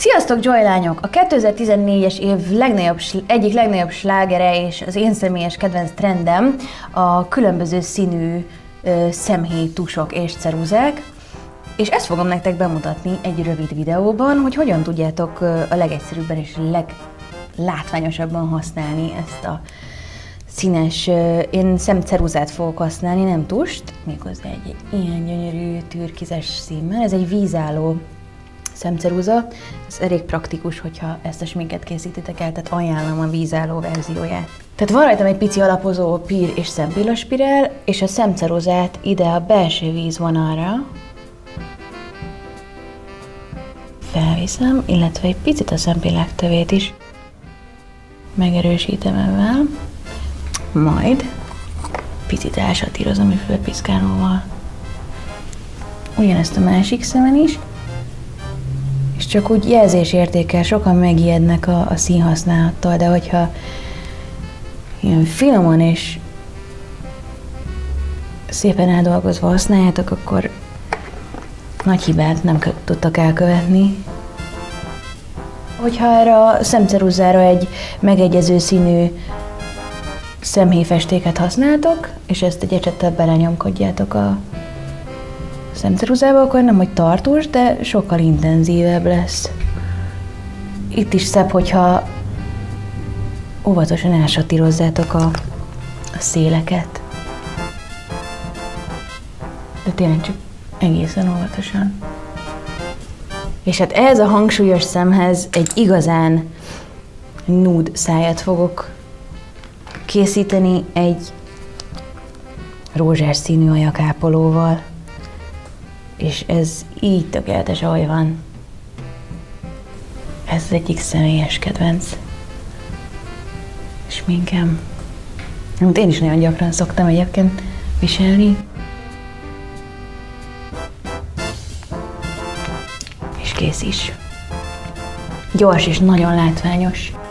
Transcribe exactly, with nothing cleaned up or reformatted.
Sziasztok, Joy lányok! A kétezer-tizennégyes év legnagyobb, egyik legnagyobb slágere és az én személyes kedvenc trendem a különböző színű ö, szemhéj tusok és ceruzák, és ezt fogom nektek bemutatni egy rövid videóban, hogy hogyan tudjátok a legegyszerűbben és leglátványosabban használni ezt a színes, ö, én szemceruzát fogok használni, nem tust, méghozzá egy ilyen gyönyörű türkizes színnel, ez egy vízálló szemceruza. Ez elég praktikus, hogyha ezt a sminket készítitek el, tehát ajánlom a vízálló verzióját. Tehát van rajtam egy pici alapozó pír és szempillaspirál, és a szemceruzát ide a belső vízvonalra felviszem, illetve egy picit a szempillák tövét is megerősítem ebben, majd picit elsatírozom egy fülpiszkálóval. Ugyanezt a másik szemen is, és csak úgy jelzésértékkel sokan megijednek a, a színhasználattól, de hogyha ilyen finoman és szépen eldolgozva használjátok, akkor nagy hibát nem tudtak elkövetni. Hogyha erre a szemceruzára egy megegyező színű szemhéjfestéket használtok, és ezt egy ecsettel belenyomkodjátok a szemceruzába, akkor nem, hogy tartós, de sokkal intenzívebb lesz. Itt is szebb, hogyha óvatosan elsatírozzátok a, a széleket. De tényleg csak egészen óvatosan. És hát ehhez a hangsúlyos szemhez egy igazán nude szájat fogok készíteni egy rózsás színű ajakápolóval. És ez így tökéletes, ahogy van. Ez az egyik személyes kedvenc sminkem, amit én is nagyon gyakran szoktam egyébként viselni. És kész is. Gyors és nagyon látványos.